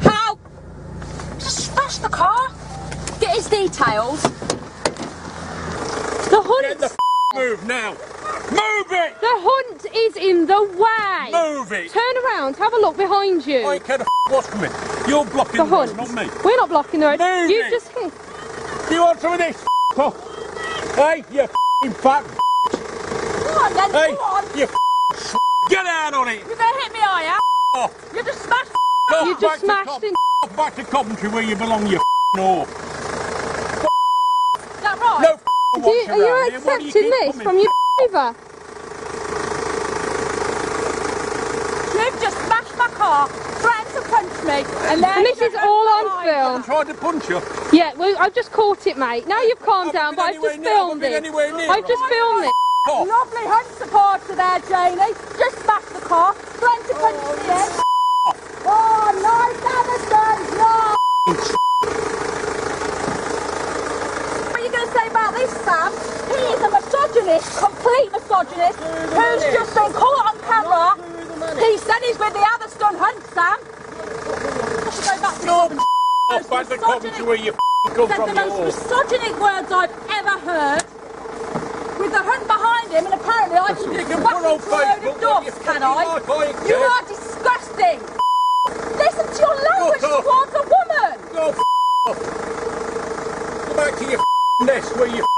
How? Just smash the car. Get his details. The hunt. Get the move now. Move it. The hunt is in the way. Move it. Turn around. Have a look behind you. I care the what's coming. You're blocking the road, not me. We're not blocking the road. Move you it. Just. Do you want some of this? Off. Hey, you fat. Come on, then. Hey, come on. You get down on it. You're gonna hit me, are you? Oh. You just smashed. You just smashed in. Back to Coventry where you belong, you whore. Is that right? No. Are you accepting this from your driver? You've just smashed my car, tried to punch me, and this is all on film. I tried to punch you. Yeah, well, I've just caught it, mate. Now you've calmed down, but I've just filmed it. I've just filmed it. Lovely Hunt supporter there, Janie. Just smashed the car, tried to punch me in. Oh, nice Atherstone, nice! What are you going to say about this, Sam? He is a misogynist, complete misogynist, who's just been caught on camera. He said he's with the Atherstone Hunt, Sam. I should go back to the most misogynic words I've ever heard. With the Hunt behind him, and apparently I can pick a fucking load of dogs, can I? You are disgusting! Listen to your language towards a woman! Go back to your nest where you